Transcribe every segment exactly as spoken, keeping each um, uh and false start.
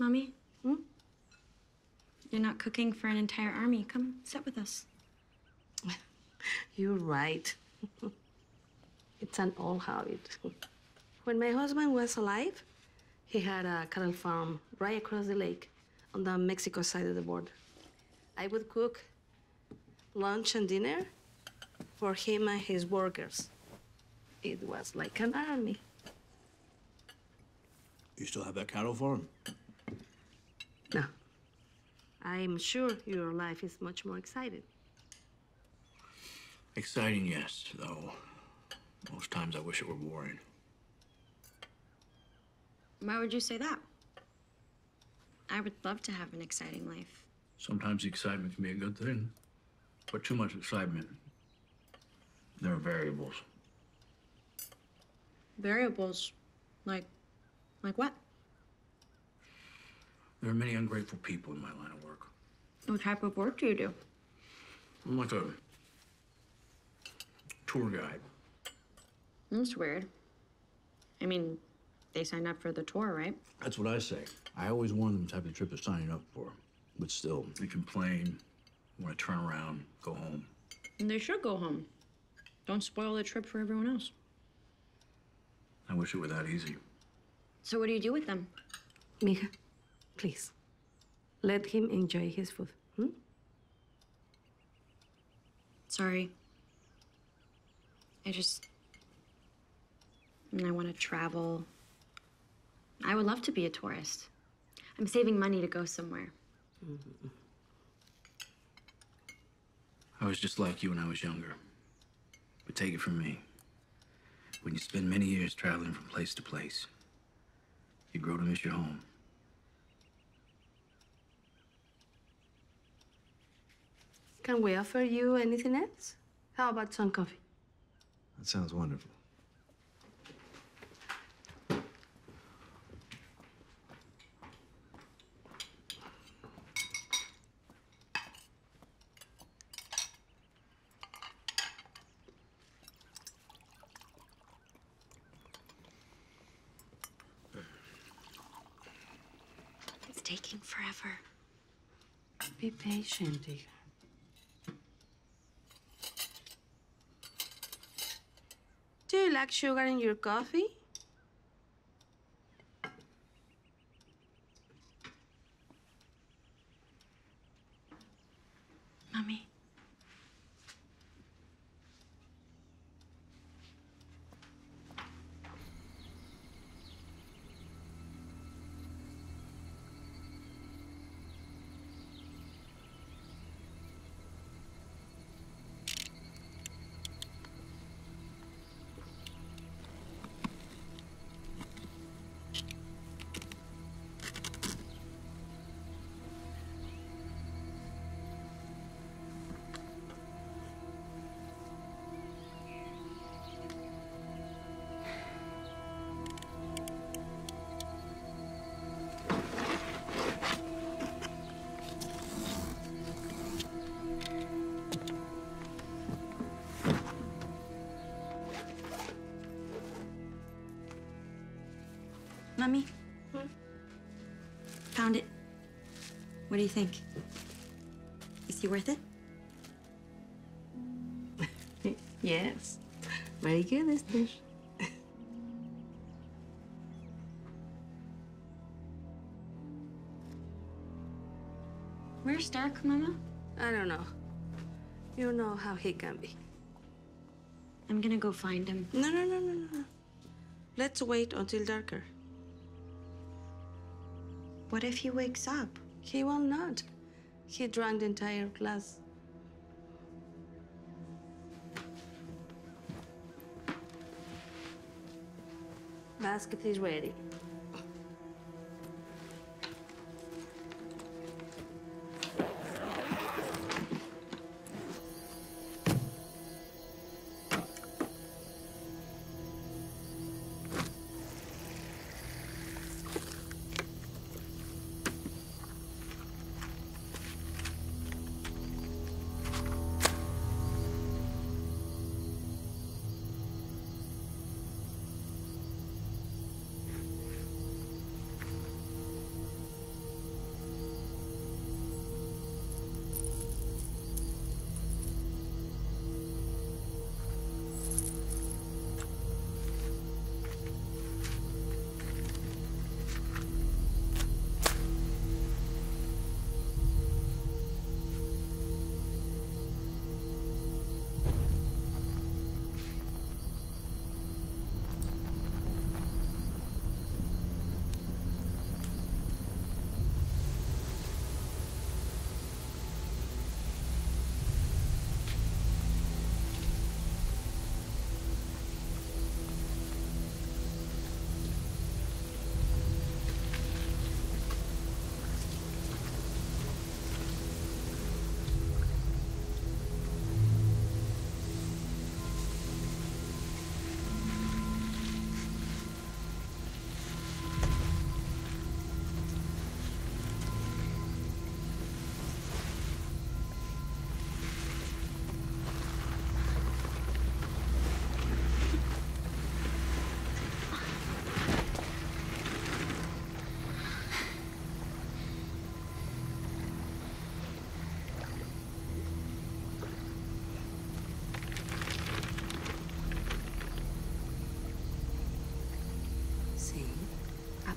Mommy? Hmm? You're not cooking for an entire army. Come sit with us. You're right. It's an old habit. When my husband was alive, he had a cattle farm right across the lake on the Mexico side of the border. I would cook lunch and dinner for him and his workers. It was like an army. You still have that cattle farm? No. I'm sure your life is much more exciting. Exciting, yes, though most times I wish it were boring. Why would you say that? I would love to have an exciting life. Sometimes excitement can be a good thing, but too much excitement. There are variables. Variables? Like, like what? There are many ungrateful people in my line of work. What type of work do you do? I'm like a tour guide. That's weird. I mean, they signed up for the tour, right? That's what I say. I always wanted them to have the trip they're signing up for. But still, they complain, want to turn around, go home. And they should go home. Don't spoil the trip for everyone else. I wish it were that easy. So what do you do with them? Mija, please, let him enjoy his food, hmm? Sorry. I just... and I want to travel. I would love to be a tourist. I'm saving money to go somewhere. Mm-hmm. I was just like you when I was younger. But take it from me. When you spend many years traveling from place to place, you grow to miss your home. Can we offer you anything else? How about some coffee? That sounds wonderful. It's taking forever. Be patient, dear. Do you like sugar in your coffee? Mommy. Mommy? Hmm? Found it. What do you think? Is he worth it? Yes. Very good, Esther. Where's Dark, Mama? I don't know. You know how he can be. I'm gonna go find him. No, no, no, no, no. Let's wait until darker. What if he wakes up? He will not. He drank the entire glass. Basket is ready.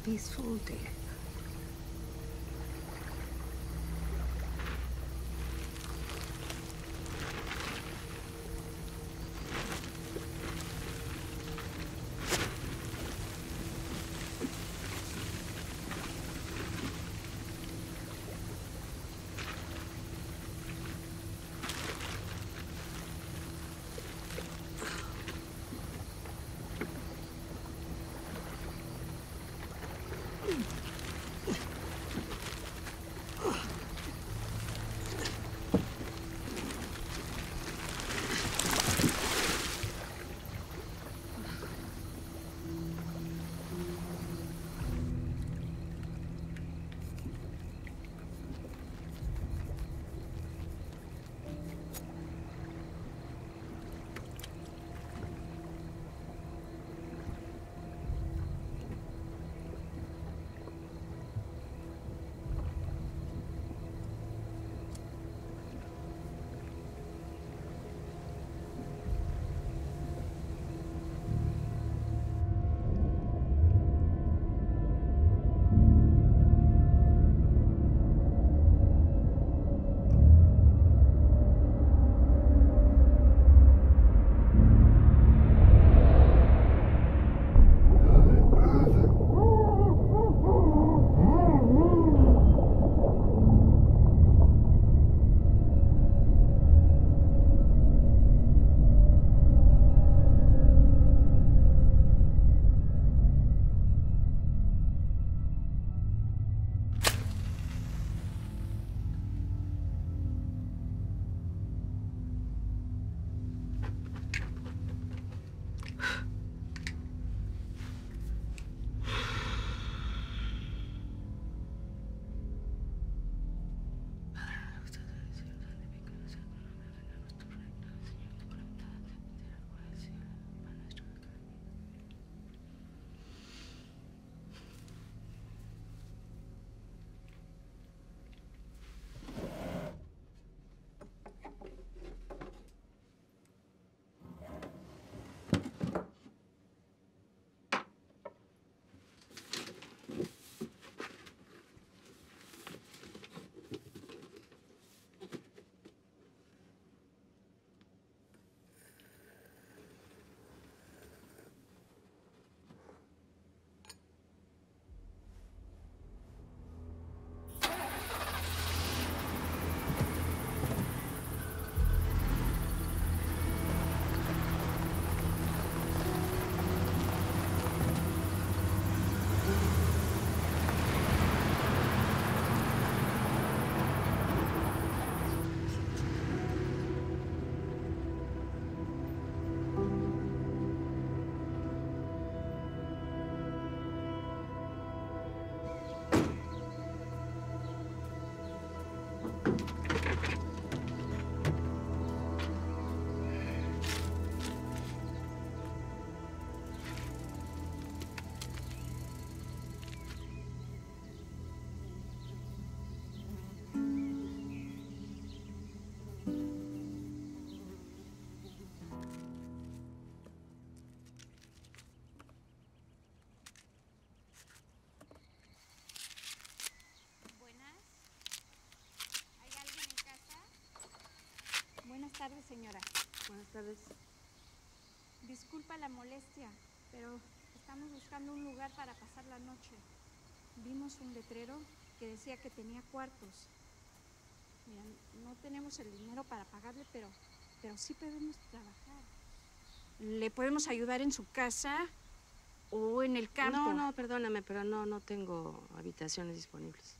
peaceful day. Buenas tardes, señora. Buenas tardes. Disculpa la molestia, pero estamos buscando un lugar para pasar la noche. Vimos un letrero que decía que tenía cuartos. Mira, no tenemos el dinero para pagarle, pero, pero sí podemos trabajar. ¿Le podemos ayudar en su casa o en el campo? No, no, perdóname, pero no, no tengo habitaciones disponibles.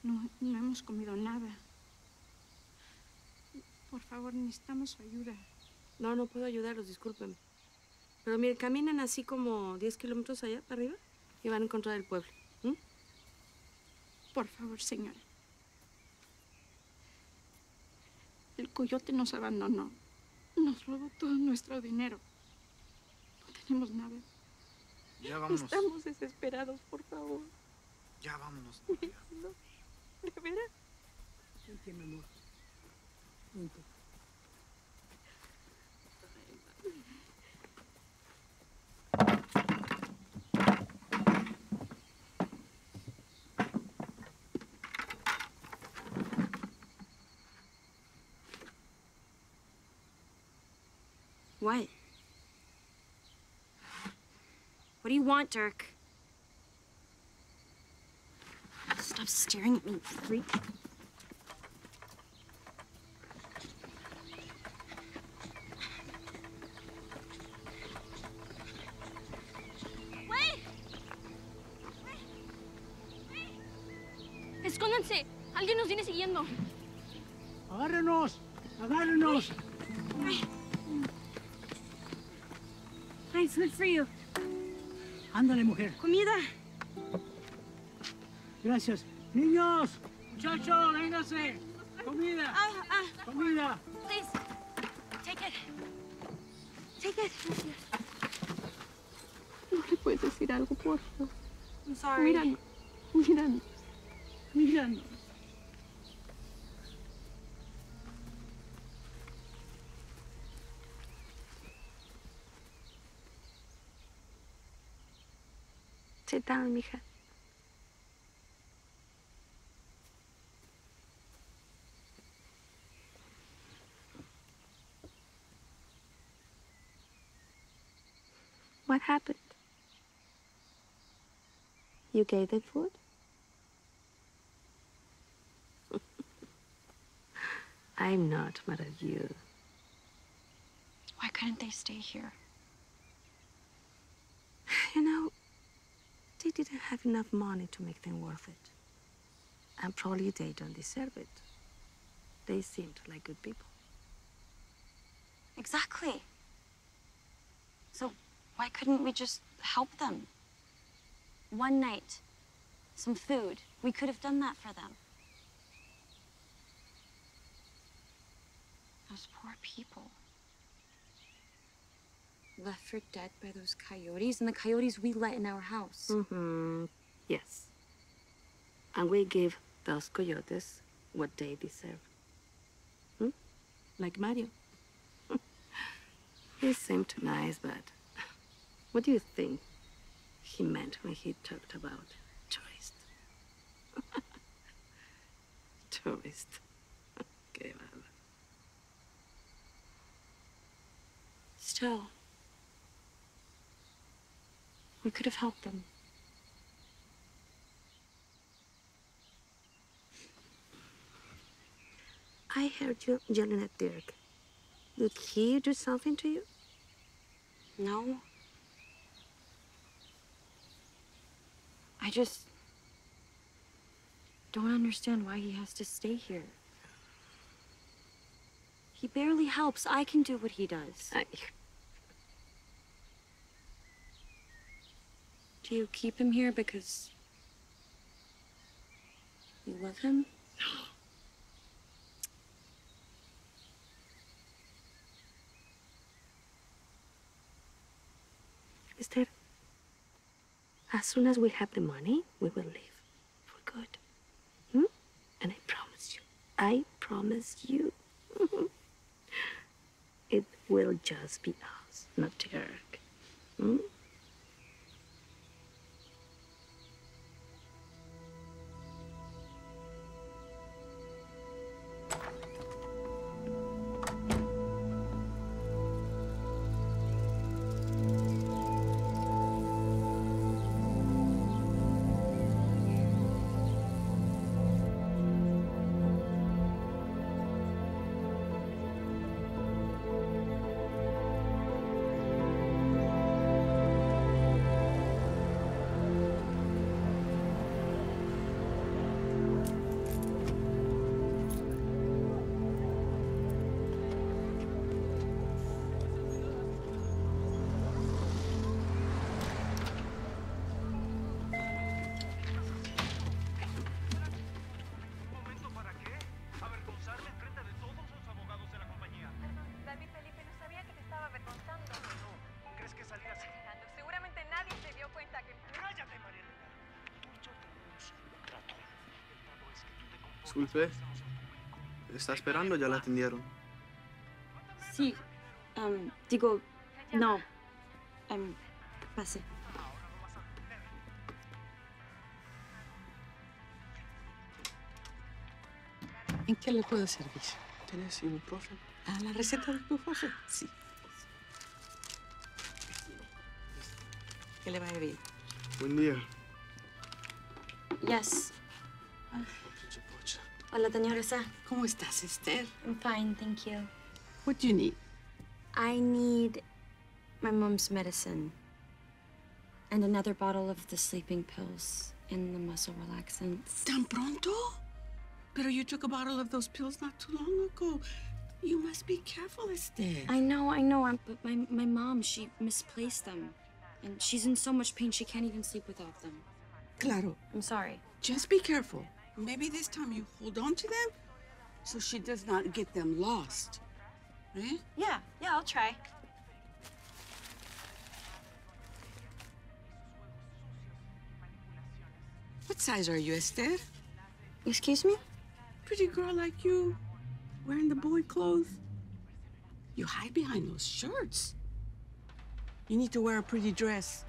No, no hemos comido nada. Por favor, necesitamos su ayuda. No, no puedo ayudarlos, discúlpeme. Pero miren, caminan así como diez kilómetros allá, para arriba, y van a encontrar el pueblo. ¿Mm? Por favor, señora. El coyote nos abandonó. Nos robó todo nuestro dinero. No tenemos nada. Ya vámonos. Estamos desesperados, por favor. Ya vámonos. No. ¿De veras? Vente, mi amor. Vente. What? What do you want, Dirk? Stop staring at me, you freak. ¡Escóndanse! ¡Alguien nos viene siguiendo! ¡Agárrenos! ¡Agárrenos! ¡Ay, soy frío! ¡Ándale, mujer! ¡Comida! Gracias. ¡Niños! ¡Muchachos, vénganse! ¡Comida! Ah, ah. ¡Comida! Please, take it. Take it. Gracias. ¿No le puedes decir algo, por favor? I'm sorry. Miran, miran. Miran. Sit down, mija. What happened? You gave them food? I'm not mad at you. Why couldn't they stay here? You know, they didn't have enough money to make them worth it. And probably they don't deserve it. They seemed like good people. Exactly. So why couldn't we just help them? One night, some food. We could have done that for them. Those poor people. Left for dead by those coyotes, and the coyotes we let in our house. Mm-hmm. Yes. And we gave those coyotes what they deserve. Hmm? Like Mario. He seemed nice, but what do you think he meant when he talked about tourists? Tourists. Okay, well. Still, we could have helped them. I heard you yelling at Dirk. Did he do something to you? No. I just don't understand why he has to stay here. He barely helps. I can do what he does. I... Do you keep him here because you love him? No. Esther, as soon as we have the money, we will leave for good. Hmm? And I promise you, I promise you, it will just be us, not Dirk. Hmm? Disculpe, ¿está esperando? ¿Ya la atendieron? Sí, um, digo, no, um, pase. ¿En qué le puedo servir? ¿Tienes ibuprofen? ¿Ah, la receta de ibuprofen? Sí. Que le vaya bien. Buen día. Yes. Uh, Hola, señorita. ¿Cómo estás, Esther? I'm fine, thank you. What do you need? I need my mom's medicine and another bottle of the sleeping pills and the muscle relaxants. Tan pronto? Pero you took a bottle of those pills not too long ago. You must be careful, Esther. I know, I know, I'm, but my, my mom, she misplaced them. And she's in so much pain, she can't even sleep without them. Claro. I'm sorry. Just be careful. Maybe this time you hold on to them so she does not get them lost. Eh? Yeah, yeah, I'll try. What size are you, Esther? Excuse me? Pretty girl like you, wearing the boy clothes. You hide behind those shirts. You need to wear a pretty dress.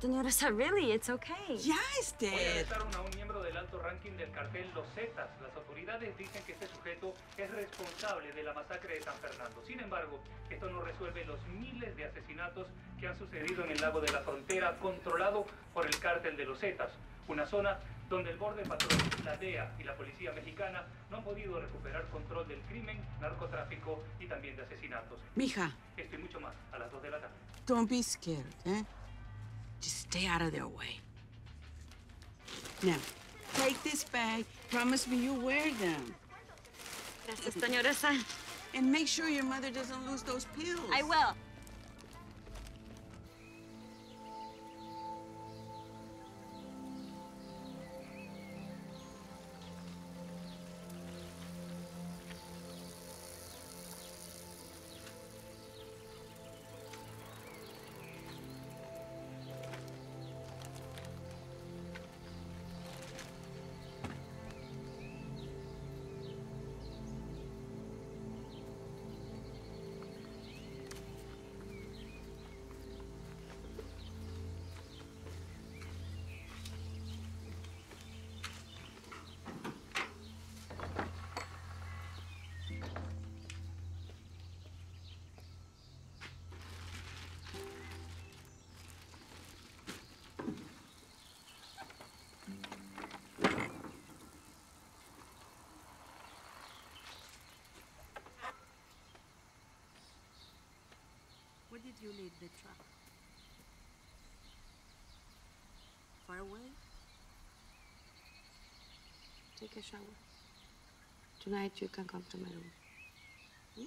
Señorita, really, it's okay. Yeah, Esther. Voy a arrestaron a un miembro del alto ranking del cartel Los Zetas. Las autoridades dicen que este sujeto es responsable de la masacre de San Fernando. Sin embargo, esto no resuelve los miles de asesinatos que han sucedido en el lago de la frontera, controlado por el cartel de Los Zetas. Una zona donde el Border Patrol, la D E A y la policía mexicana no han podido recuperar control del crimen, narcotráfico y también de asesinatos. Mija. Esto y mucho más a las dos de la tarde. Don't be scared, eh? Just stay out of their way. Now, take this bag. Promise me you'll wear them. Gracias, señorita. And make sure your mother doesn't lose those pills. I will. Where did you leave the truck? Far away? Take a shower. Tonight you can come to my room.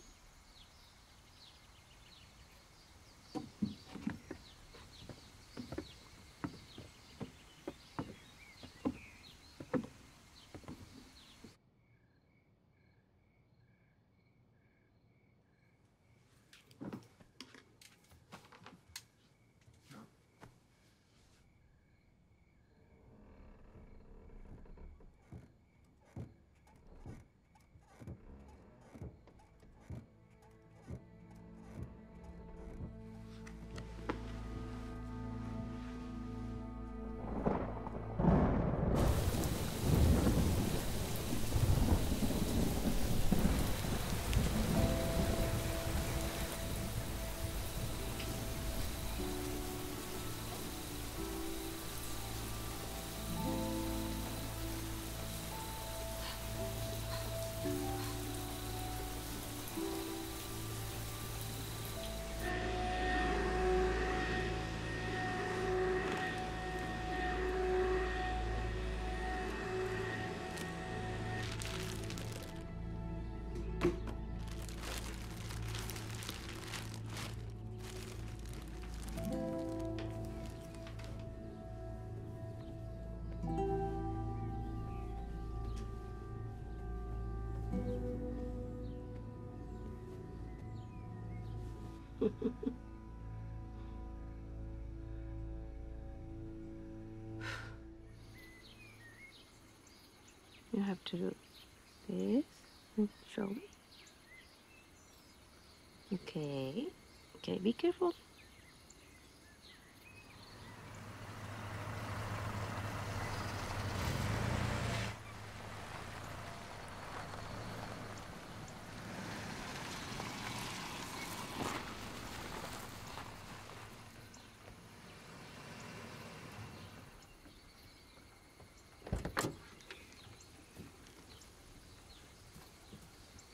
Hmm? You have to do this and show me. Okay, okay, be careful.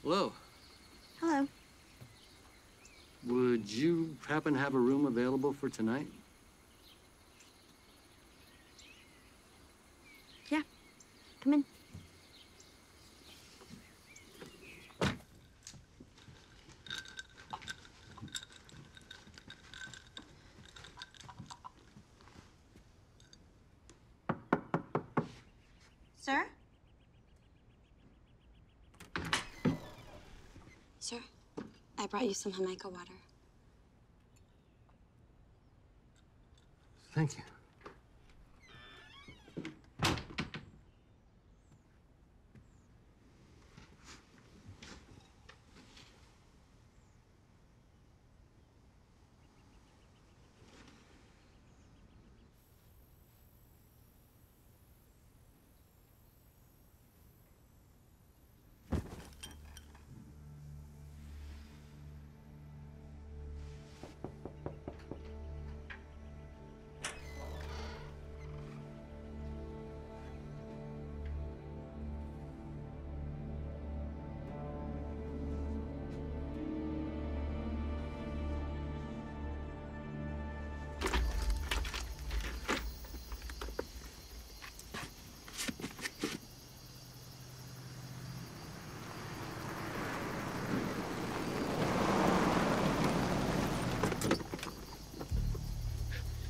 Hello. Hello. Would you happen to have a room available for tonight? Yeah. Come in. Sir? Sir, I brought you some Jamaica water. Thank you.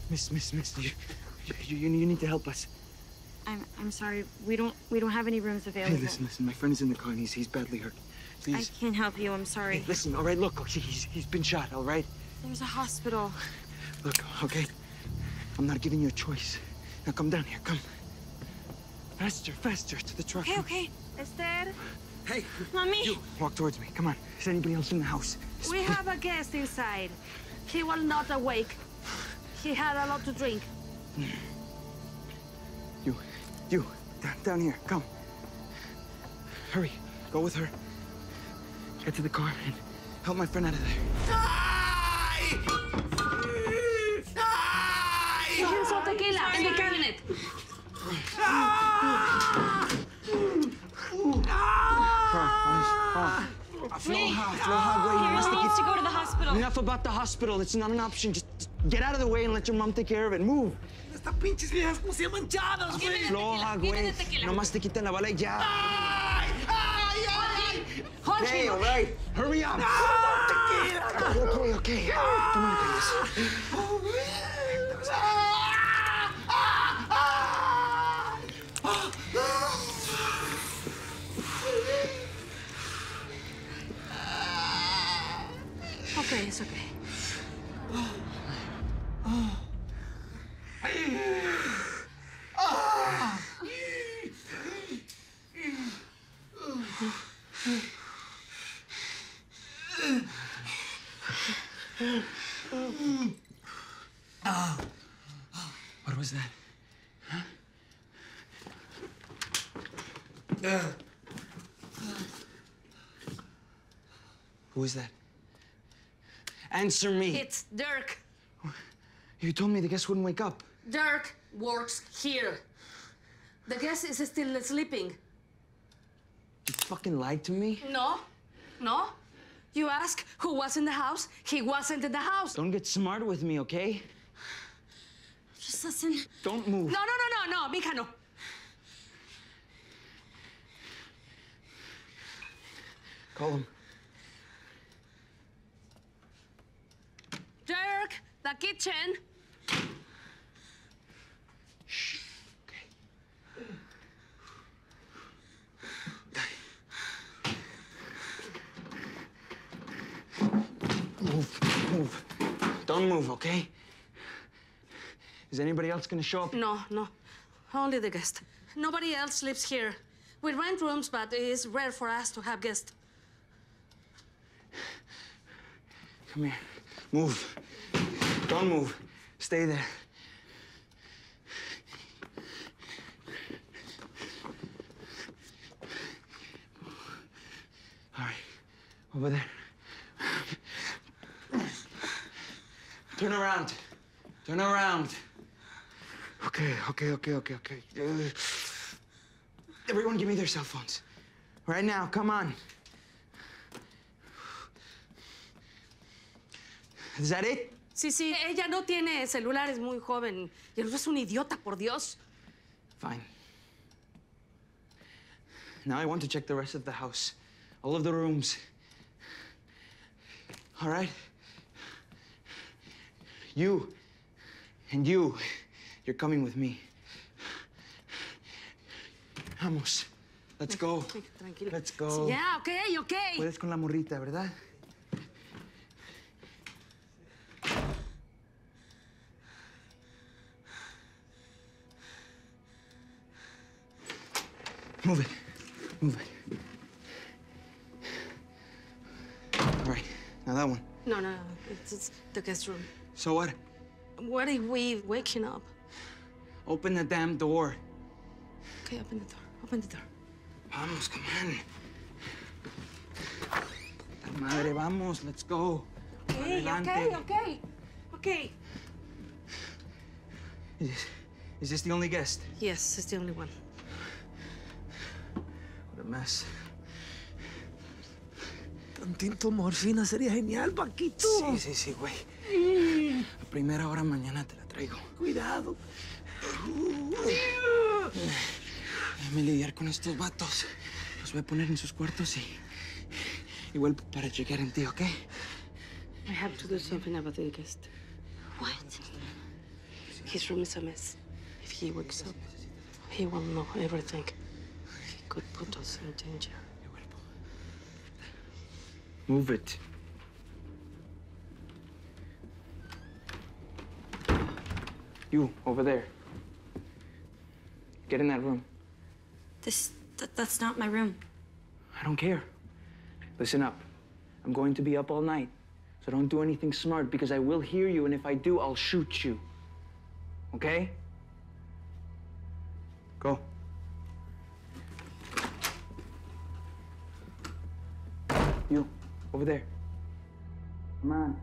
Miss, miss, miss, you, you, you need to help us. I'm, I'm sorry. We don't, we don't have any rooms available. Hey, listen, listen. My friend is in the car and he's, he's badly hurt. Please. I can't help you. I'm sorry. Hey, listen, all right, look, look, he's, he's been shot, all right? There's a hospital. Look, okay? I'm not giving you a choice. Now come down here, come. Faster, faster, to the truck. Okay, okay. Esther? Hey. Mommy. You, walk towards me, come on. Is anybody else in the house? We have a guest inside. He will not awake. She had a lot to drink. You, you, down, down here, come. Hurry, go with her. Get to the car and help my friend out of there. Die! Die! Here's some tequila in the cabinet. Ah! Ah! Floja, Floja, wait, you must have to go to the hospital. Enough about the hospital, it's not an option. Just get out of the way and let your mom take care of it. Move. Estas pinches viejas como se manchadas, güey. Floja, güey. Nomás te quitan la bala y ya. Ay, ay, ay. Okay, all right. Hurry up. Okay, okay. Come on, guys. Okay, it's okay. What was that? Huh? Uh. Who is that? Answer me. It's Dirk. You told me the guest wouldn't wake up. Dirk works here. The guest is still sleeping. You fucking lied to me? No, no. You ask who was in the house, he wasn't in the house. Don't get smart with me, okay? Just listen. Don't move. No, no, no, no, no, mija, no. Call him. Dirk, the kitchen. Shh. Okay. Move, move. Don't move, okay? Is anybody else gonna show up? No, no. Only the guest. Nobody else sleeps here. We rent rooms, but it is rare for us to have guests. Come here. Move. Don't move. Stay there. All right. Over there. Turn around. Turn around. Okay, okay, okay, okay, okay. Uh, everyone give me their cell phones. Right now, come on. ¿Zaret? Sí, sí, ella no tiene celular, es muy joven. Y el otro es un idiota, por Dios. Fine. Now I want to check the rest of the house. All of the rooms. All right? You and you, you're coming with me. Vamos. Let's go. Tranquilo. Let's go. Yeah, okay, okay. Puedes con la morrita, ¿verdad? Move it. Move it. All right. Now that one. No, no, no. It's, it's the guest room. So what? What are we waking up? Open the damn door. Okay, open the door. Open the door. Vamos, come on. Puta madre, vamos. Let's go. Okay, okay, okay. Okay. Is this, is this the only guest? Yes, it's the only one. What a mess. Tantito morfina sería genial, Paquito. Sí, sí, sí, güey. Mm. A primera hora mañana te la traigo. Cuidado. Uh. Yeah. Déjame lidiar con estos vatos. Los voy a poner en sus cuartos y... Igual para chequear en ti, ¿ok? I have to do something about the guest. What? His room is a mess. If he wakes up, he will know everything. He could put us in danger. Move it. You, over there. Get in that room. This, th that's not my room. I don't care. Listen up. I'm going to be up all night. So don't do anything smart because I will hear you, and if I do, I'll shoot you. Okay? Go. You, over there. Come on.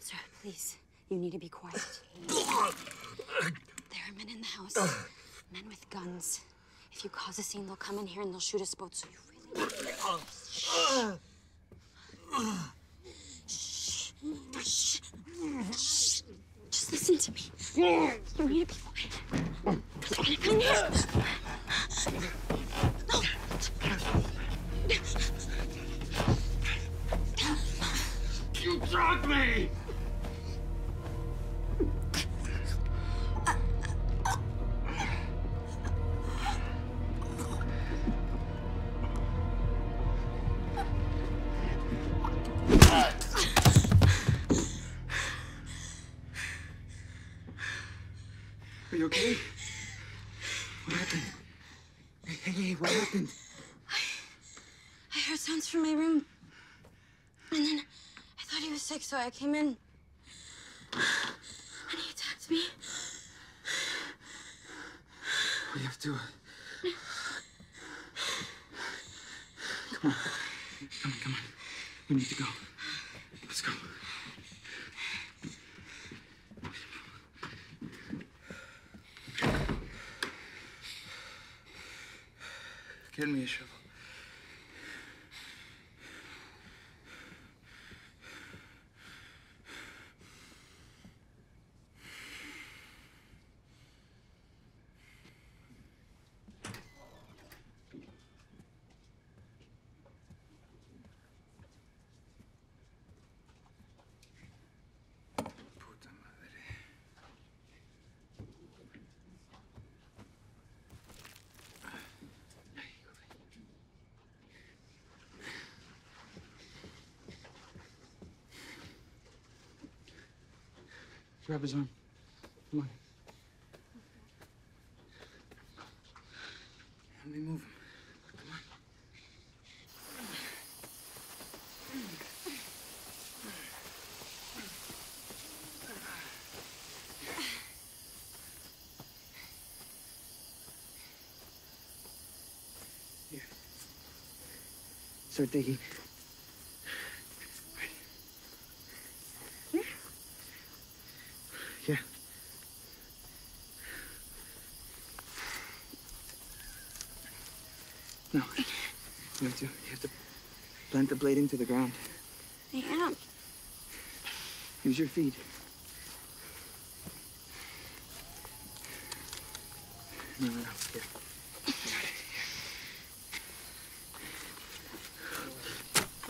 Sir, please, you need to be quiet. There are men in the house, men with guns. If you cause a scene, they'll come in here and they'll shoot us both, so you really need to shh. Shh. Shh. Just listen to me. You need to be quiet. They're gonna come here. No. You drugged me! Are you okay? What happened? Hey, hey, hey, what happened? I, I heard sounds from my room. And then I thought he was sick, so I came in. And he attacked me. We have to do it. Come on. Come on, come on. We need to go. Let's go. Get me a shovel. Grab his arm. Come on. Let me move him. Come on. Here. Start digging. No, you have to, you have to plant the blade into the ground. I am. Use your feet. No, no, no,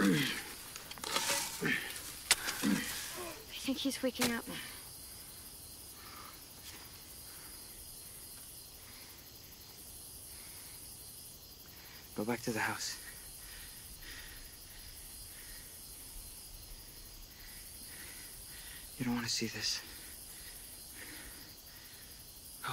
here. I think he's waking up. Go back to the house. You don't want to see this. Go.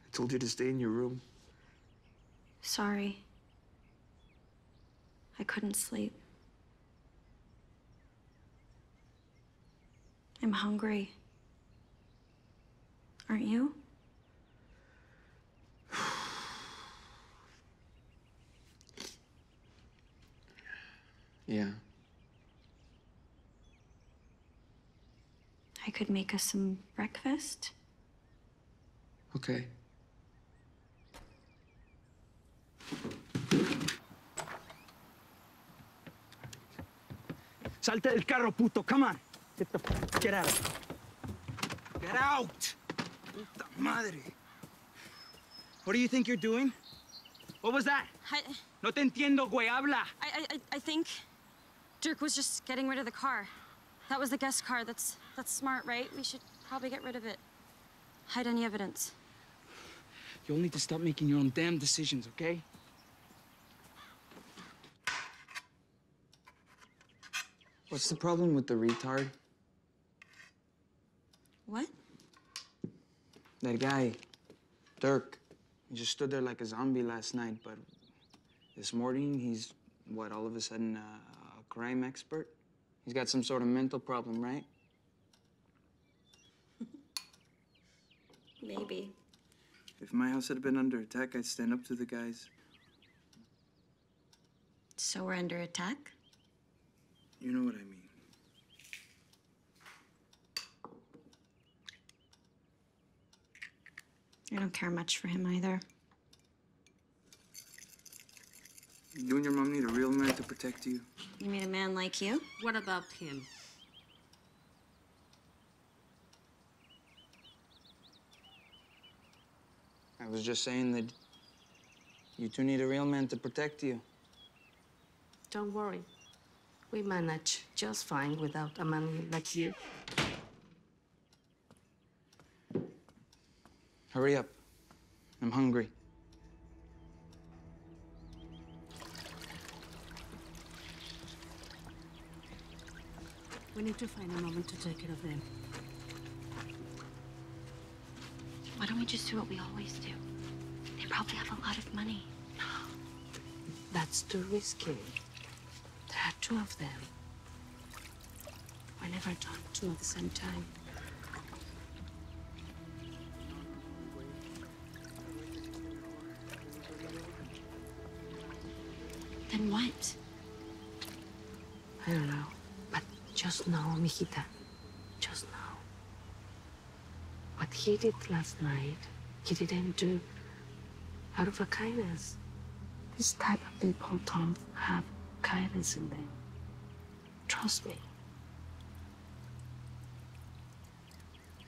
I told you to stay in your room. Sorry. I couldn't sleep. I'm hungry. Aren't you? Yeah. I could make us some breakfast. Okay. Salte del carro, puto. Come on. Get the f get out. Get out! Puta madre. What do you think you're doing? What was that? I, no te entiendo, güey. Habla. I, I, I think Dirk was just getting rid of the car. That was the guest car. That's, that's smart, right? We should probably get rid of it. Hide any evidence. You'll need to stop making your own damn decisions, okay? What's the problem with the retard? What? That guy, Dirk, he just stood there like a zombie last night, but this morning he's, what, all of a sudden uh, a crime expert? He's got some sort of mental problem, right? Maybe. If my house had been under attack, I'd stand up to the guys. So we're under attack? You know what I mean. I don't care much for him either. You and your mom need a real man to protect you. You mean a man like you? What about him? I was just saying that you two need a real man to protect you. Don't worry. We manage just fine without a man like you. Hurry up. I'm hungry. We need to find a moment to take care of them. Why don't we just do what we always do? They probably have a lot of money. That's too risky. There are two of them. I never done two at the same time. Then what? I don't know. But just know, mijita. Just know. What he did last night, he didn't do out of a kindness. This type of people don't have kindness in them. Trust me.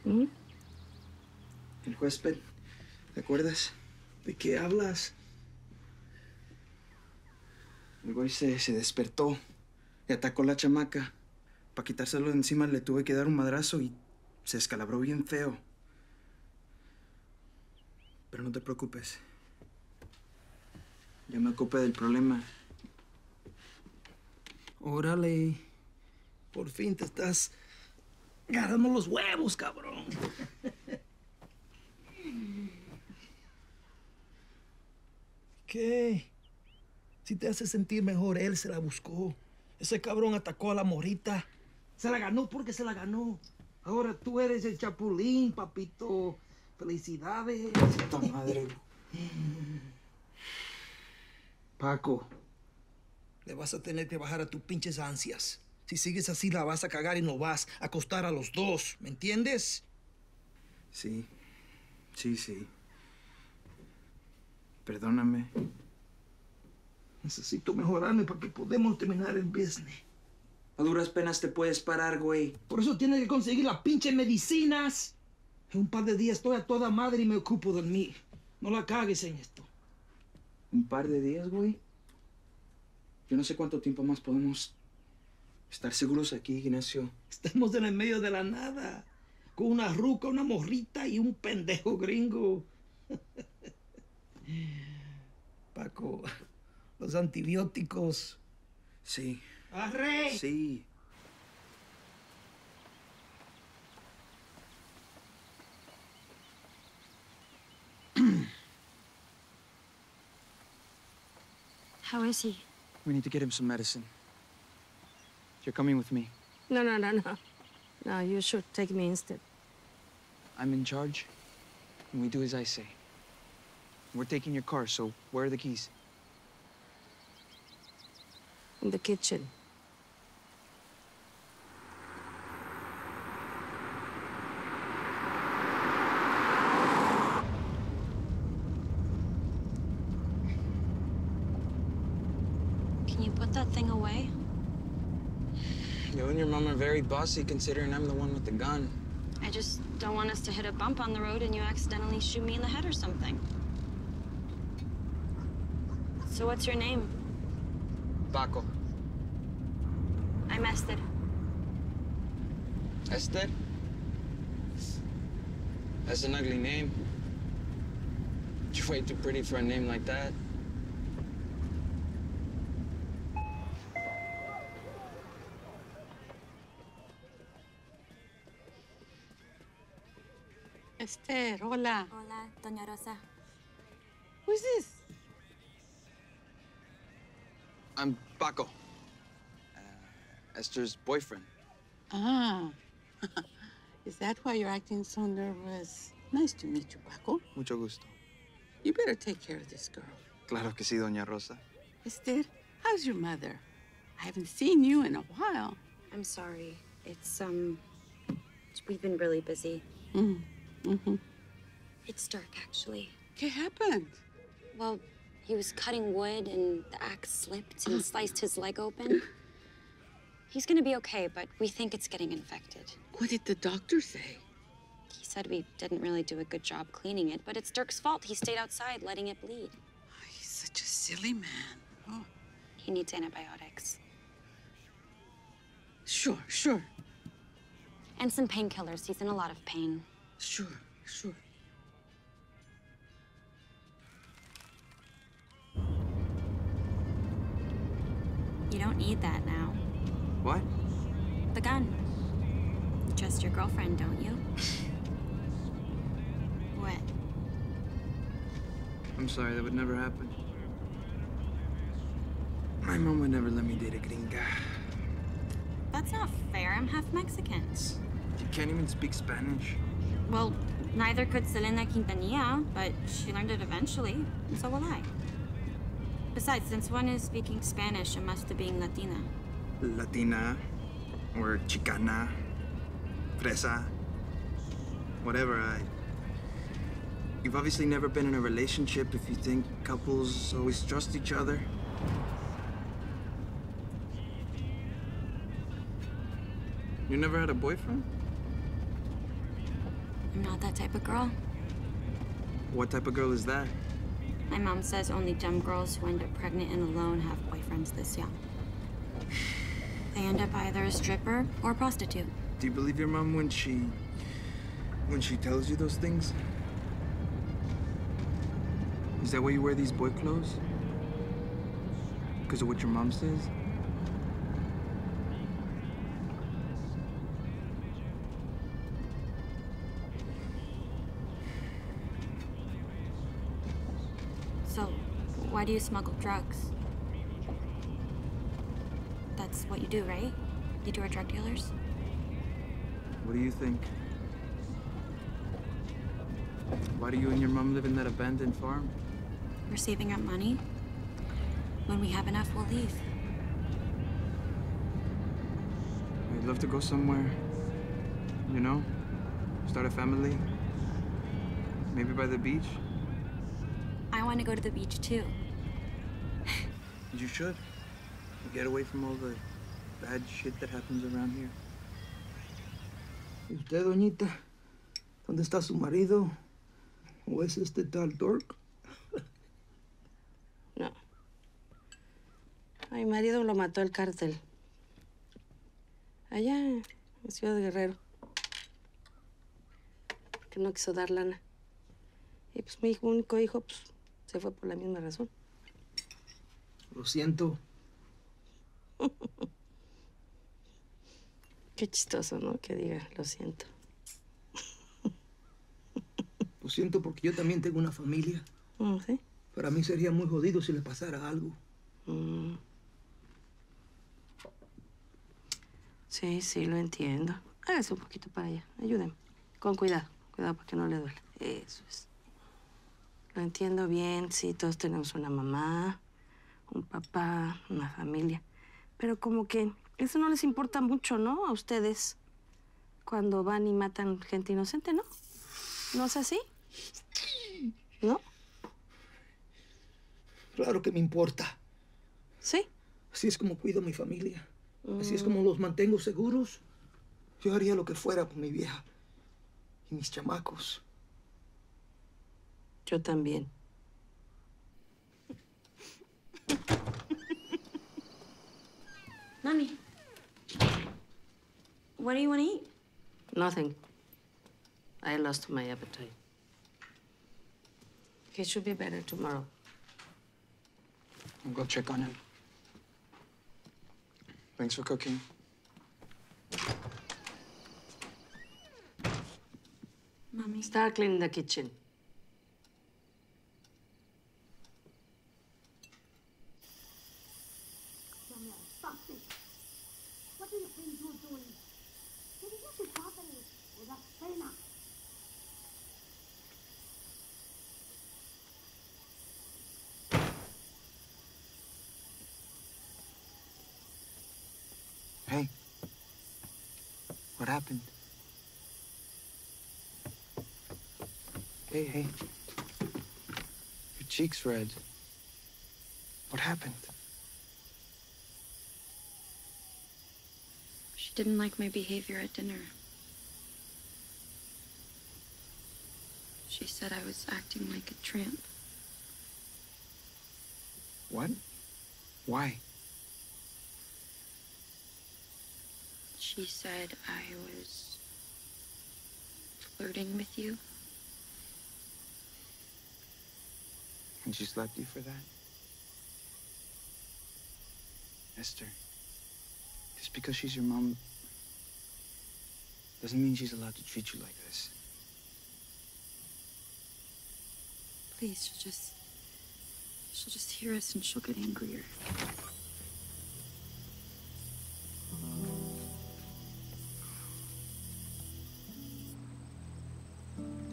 Hmm? El huésped, ¿te acuerdas? ¿De qué hablas? El güey se, se despertó y atacó a la chamaca. Para quitárselo de encima le tuve que dar un madrazo y se escalabró bien feo. Pero no te preocupes. Ya me ocupé del problema. Órale. Por fin te estás agarrando los huevos, cabrón. ¿Qué? Si te hace sentir mejor, él se la buscó. Ese cabrón atacó a la morrita. Se la ganó porque se la ganó. Ahora tú eres el chapulín, papito. Felicidades. ¡Puta madre! Paco, le vas a tener que bajar a tus pinches ansias. Si sigues así, la vas a cagar y nos vas a acostar a los dos. ¿Me entiendes? Sí. Sí, sí. Perdóname. Necesito mejorarme para que podamos terminar el business. A duras penas te puedes parar, güey. Por eso tienes que conseguir las pinches medicinas. En un par de días estoy a toda madre y me ocupo de mí. No la cagues en esto. Un par de días, güey. Yo no sé cuánto tiempo más podemos estar seguros aquí, Ignacio. Estamos en el medio de la nada. Con una ruca, una morrita y un pendejo gringo. Paco, los antibióticos. Sí. ¡Arre! Sí. How is he? We need to get him some medicine. You're coming with me. No, no, no, no. No, you should take me instead. I'm in charge, and we do as I say. We're taking your car, so where are the keys? In the kitchen. Very bossy, considering I'm the one with the gun. I just don't want us to hit a bump on the road and you accidentally shoot me in the head or something. So what's your name? Paco. I'm Esther. Esther? That's an ugly name. You're way too pretty for a name like that. Esther, hola. Hola, Doña Rosa. Who is this? I'm Paco, uh, Esther's boyfriend. Ah, is that why you're acting so nervous? Nice to meet you, Paco. Mucho gusto. You better take care of this girl. Claro que sí, Doña Rosa. Esther, how's your mother? I haven't seen you in a while. I'm sorry. It's, um, we've been really busy. Mm. Mm-hmm. It's dark, actually. What happened? Well, he was cutting wood, and the axe slipped and sliced his leg open. He's gonna be okay, but we think it's getting infected. What did the doctor say? He said we didn't really do a good job cleaning it, but it's Dirk's fault. He stayed outside, letting it bleed. Oh, he's such a silly man. Oh. He needs antibiotics. Sure, sure. And some painkillers. He's in a lot of pain. Sure, sure. You don't need that now. What? The gun. You trust your girlfriend, don't you? What? I'm sorry, that would never happen. My mom would never let me date a gringa. That's not fair. I'm half Mexican. You can't even speak Spanish. Well, neither could Selena Quintanilla, but she learned it eventually, and so will I. Besides, since one is speaking Spanish, it must have been Latina. Latina, or Chicana, Fresa, whatever. I... You've obviously never been in a relationship if you think couples always trust each other. You never had a boyfriend? I'm not that type of girl. What type of girl is that? My mom says only dumb girls who end up pregnant and alone have boyfriends this young. They end up either a stripper or a prostitute. Do you believe your mom when she... when she tells you those things? Is that why you wear these boy clothes? Because of what your mom says? Why do you smuggle drugs? That's what you do, right? You two are drug dealers? What do you think? Why do you and your mom live in that abandoned farm? We're saving up money. When we have enough, we'll leave. I'd love to go somewhere. You know? Start a family. Maybe by the beach. I want to go to the beach, too. You should. You get away from all the bad shit that happens around here. ¿Y usted, doñita? ¿Dónde está su marido? ¿O es este tal Dork? No. A mi marido lo mató el cártel. Allá, en Ciudad Guerrero. Porque no quiso dar lana. Y pues mi único hijo, pues, se fue por la misma razón. Lo siento. Qué chistoso, ¿no? Que diga, lo siento. Lo siento porque yo también tengo una familia. ¿Sí? Para mí sería muy jodido si le pasara algo. Mm. Sí, sí, lo entiendo. Hágase un poquito para allá. Ayúdeme. Con cuidado. Cuidado para que no le duela. Eso es. Lo entiendo bien, sí, todos tenemos una mamá, un papá, una familia. Pero como que eso no les importa mucho, ¿no? A ustedes, cuando van y matan gente inocente, ¿no? ¿No es así? ¿No? Claro que me importa. ¿Sí? Así es como cuido a mi familia. Mm. Así es como los mantengo seguros. Yo haría lo que fuera por mi vieja y mis chamacos. Yo también. Mommy, what do you want to eat? Nothing. I lost my appetite. He should be better tomorrow. I'll go check on him. Thanks for cooking. Mommy. Start cleaning the kitchen. What do you think you're doing? Did you just happen with that fella? Hey, what happened? Hey, hey, your cheek's red. What happened? She didn't like my behavior at dinner. She said I was acting like a tramp. What? Why? She said I was flirting with you. And she slapped you for that? Esther, just because she's your mom doesn't mean she's allowed to treat you like this. Please, she'll just... she'll just hear us and she'll get angrier.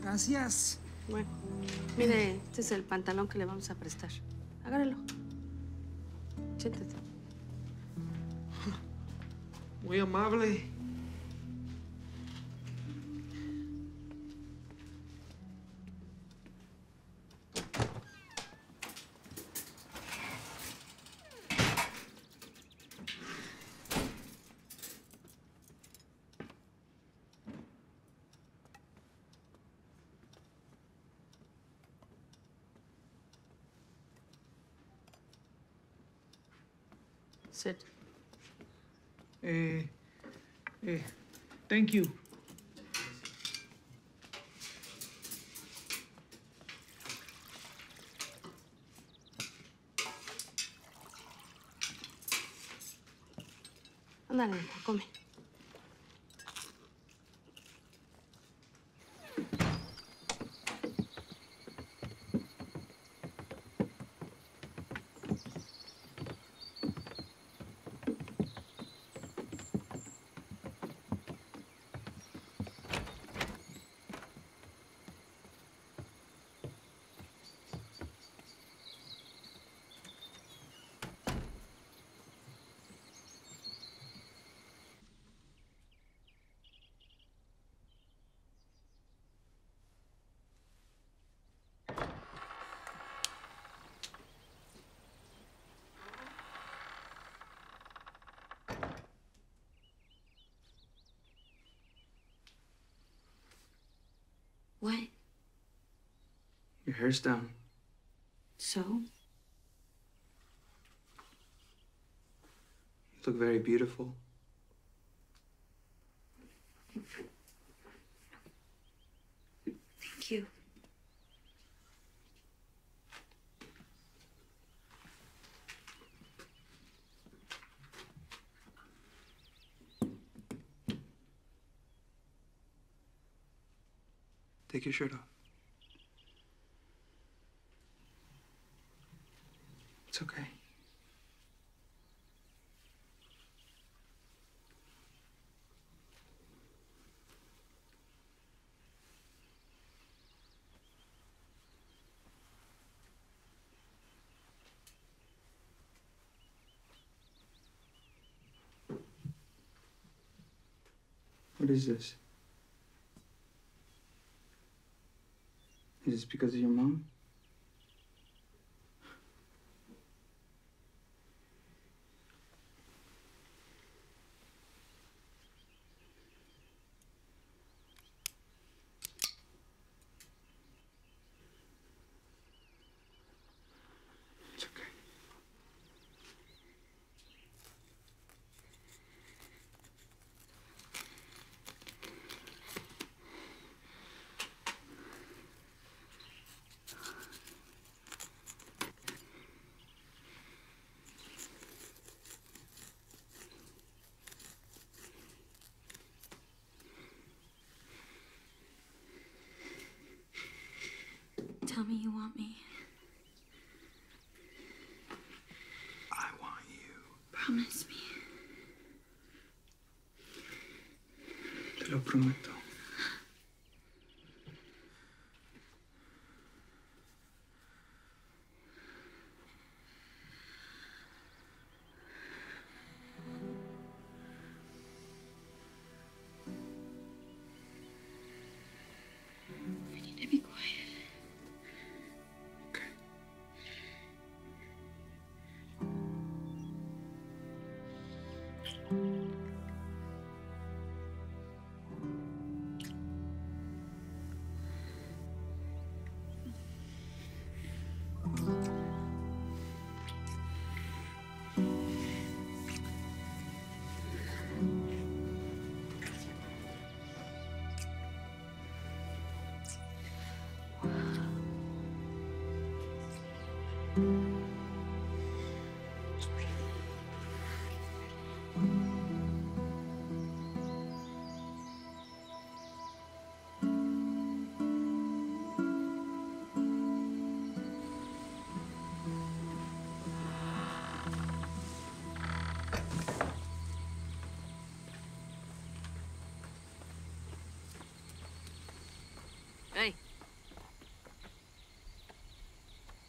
Gracias. Bueno, mire, este es el pantalón que le vamos a prestar. Agárralo. Siéntate. Muy amable. Sit. Uh, uh, thank you. Ándale, come. What? Your hair's down. So? You look very beautiful. Thank you. Take your shirt off. It's okay. What is this? Is this because of your mom? It's okay. tell me you want me. I want you. Promise me. Te lo prometo.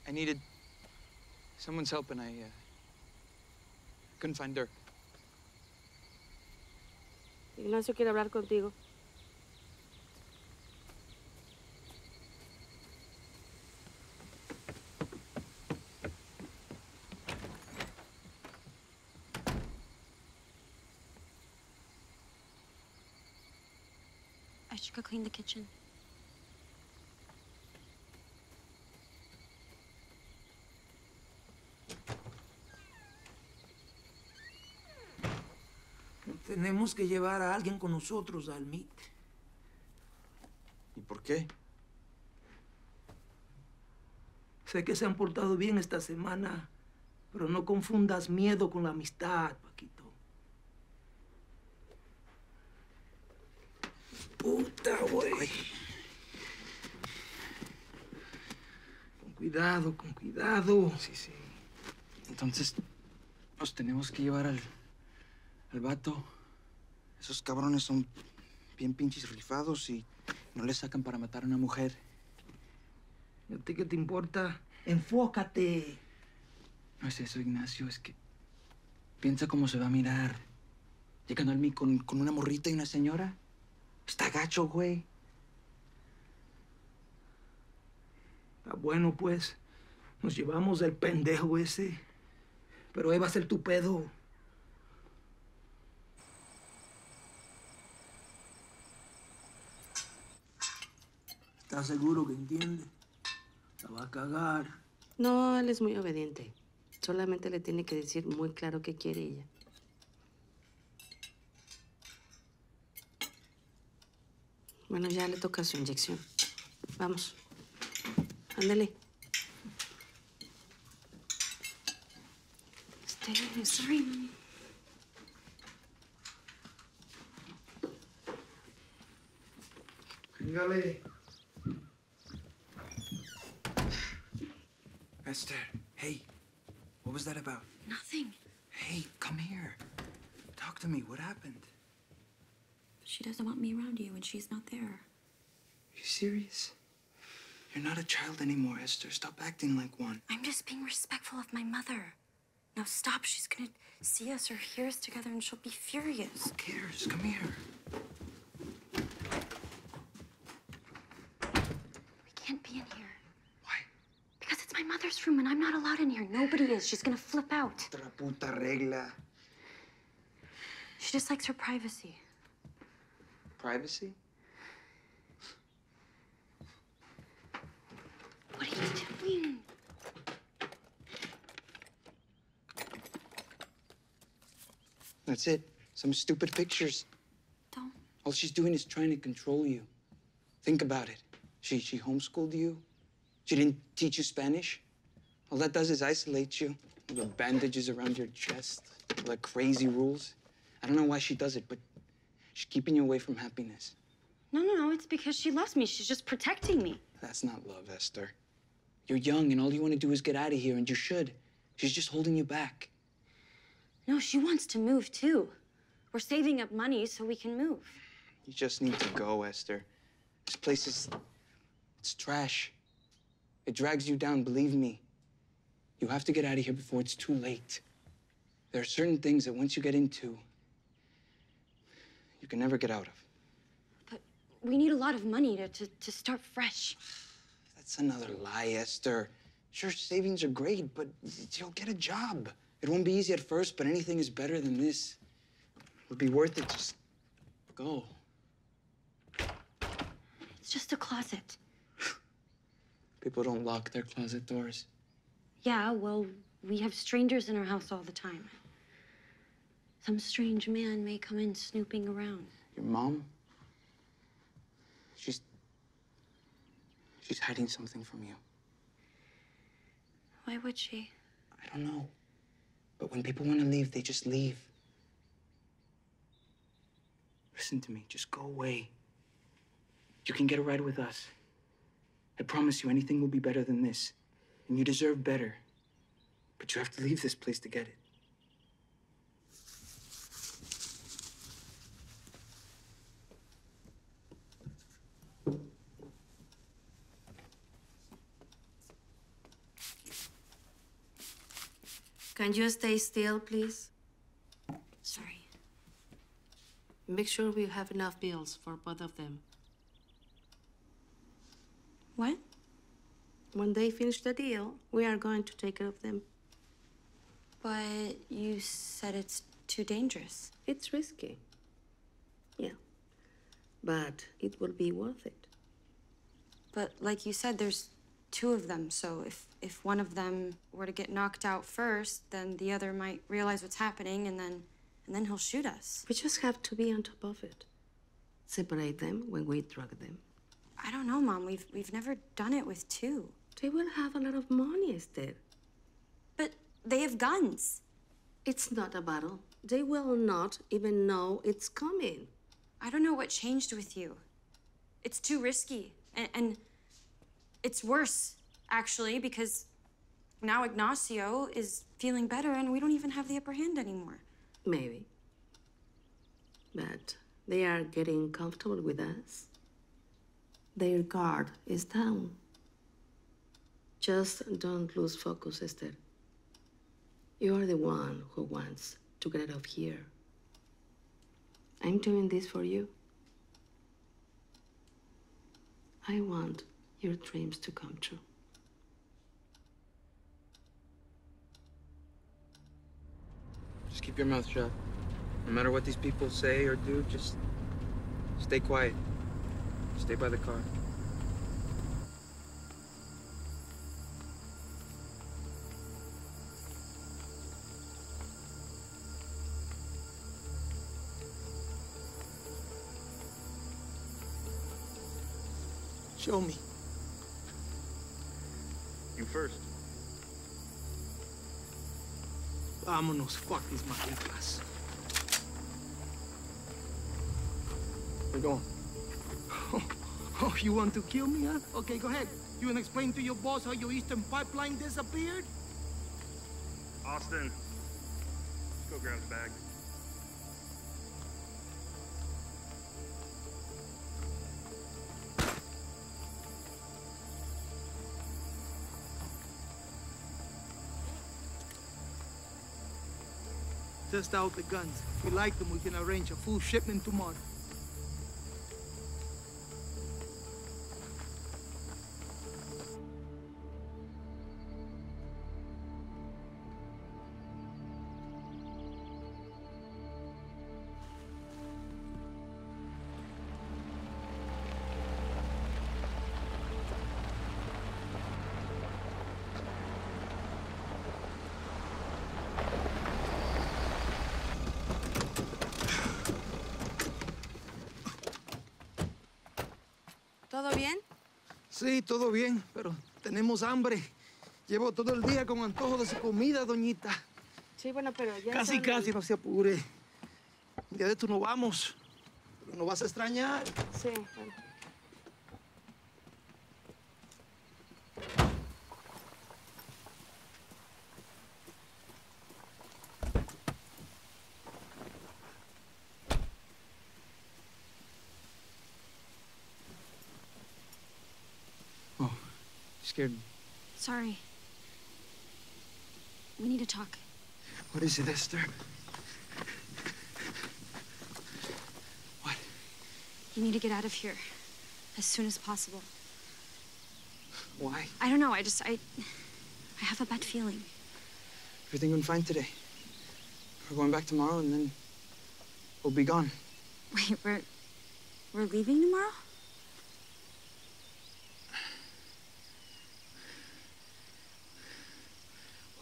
I needed someone's help, and I uh, couldn't find Dirk. Ignacio quiere hablar contigo. I should go clean the kitchen. Tenemos que llevar a alguien con nosotros al M I T. ¿Y por qué? Sé que se han portado bien esta semana, pero no confundas miedo con la amistad, Paquito. Puta, güey. Con cuidado, con cuidado. Sí, sí. Entonces, nos tenemos que llevar al... al vato. Esos cabrones son bien pinches rifados y no le sacan para matar a una mujer. ¿Y a ti qué te importa? ¡Enfócate! No es eso, Ignacio. Es que piensa cómo se va a mirar. Llegando al M I T con, con una morrita y una señora. Está gacho, güey. Está bueno, pues. Nos llevamos al pendejo ese. Pero ahí va a ser tu pedo. ¿Estás seguro que entiende? La va a cagar. No, él es muy obediente. Solamente le tiene que decir muy claro qué quiere ella. Bueno, ya le toca su inyección. Vamos. Ándale. Stay in his room. Véngale. Esther, hey, what was that about? Nothing. Hey, come here. Talk to me. What happened? She doesn't want me around you, and she's not there. Are you serious? You're not a child anymore, Esther. Stop acting like one. I'm just being respectful of my mother. Now stop. She's gonna see us or hear us together, and she'll be furious. Who cares? Come here. We can't be in here. My mother's room, and I'm not allowed in here. Nobody is. She's gonna flip out. Otra puta regla. She just likes her privacy. Privacy? What are you doing? That's it. Some stupid pictures. Don't. All she's doing is trying to control you. Think about it. She she homeschooled you. She didn't teach you Spanish. All that does is isolate you. All the bandages around your chest, all the crazy rules. I don't know why she does it, but she's keeping you away from happiness. No, no, no, it's because she loves me. She's just protecting me. That's not love, Esther. You're young and all you want to do is get out of here, and you should. She's just holding you back. No, she wants to move, too. We're saving up money so we can move. You just need to go, Esther. This place is... it's trash. It drags you down, believe me. You have to get out of here before it's too late. There are certain things that once you get into, you can never get out of. But we need a lot of money to, to, to start fresh. That's another lie, Esther. Sure, savings are great, but you'll get a job. It won't be easy at first, but anything is better than this. It would be worth it. Just go. It's just a closet. People don't lock their closet doors. Yeah, well, we have strangers in our house all the time. Some strange man may come in snooping around. Your mom? She's... she's hiding something from you. Why would she? I don't know. But when people want to leave, they just leave. Listen to me. Just go away. You can get a ride with us. I promise you anything will be better than this. And you deserve better. But you have to leave this place to get it. Can you stay still, please? Sorry. Make sure we have enough bills for both of them. What? When they finish the deal, we are going to take care of them. But you said it's too dangerous. It's risky. Yeah. But it will be worth it. But like you said, there's two of them, so if, if one of them were to get knocked out first, then the other might realize what's happening, and then, and then he'll shoot us. We just have to be on top of it. Separate them when we drug them. I don't know, Mom. We've, we've never done it with two. They will have a lot of money, Esther. But they have guns. It's not a battle. They will not even know it's coming. I don't know what changed with you. It's too risky, and... and it's worse, actually, because now Ignacio is feeling better and we don't even have the upper hand anymore. Maybe. But they are getting comfortable with us. Their guard is down. Just don't lose focus, Esther. You are the one who wants to get out of here. I'm doing this for you. I want your dreams to come true. Just keep your mouth shut. No matter what these people say or do, just stay quiet. Stay by the car. Show me. You first. Vámonos, fuck these maricas. We're going. Oh, oh, you want to kill me, huh? Okay, go ahead. You wanna explain to your boss how your Eastern Pipeline disappeared? Austin, let's go grab the bag. Just out the guns. If we like them, we can arrange a full shipment tomorrow. ¿Todo bien? Sí, todo bien, pero tenemos hambre. Llevo todo el día con antojo de su comida, doñita. Sí, bueno, pero ya Casi, son... casi, no se apure. Un día de esto no vamos. Pero no vas a extrañar. Sí, bueno. scared me. Sorry. We need to talk. What is it, Esther? What? You need to get out of here as soon as possible. Why? I don't know. I just, I, I have a bad feeling. Everything went fine today. We're going back tomorrow, and then we'll be gone. Wait, we're, we're leaving tomorrow?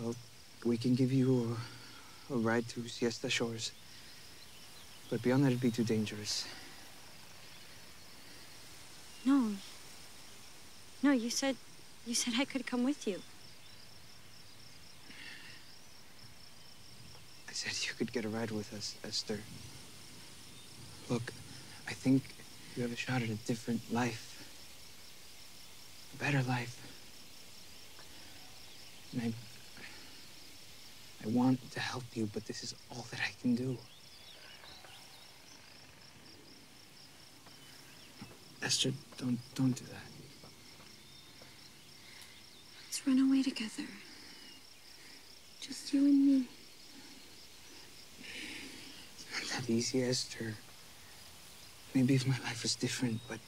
Well, we can give you a, a ride to Siesta Shores. But beyond that, it'd be too dangerous. No. No, you said, you said I could come with you. I said you could get a ride with us, Esther. Look, I think you have a shot at a different life. A better life. And I... I want to help you, but this is all that I can do. Esther, don't, don't do that. Let's run away together. Just you and me. It's not that easy, Esther. Maybe if my life was different, but...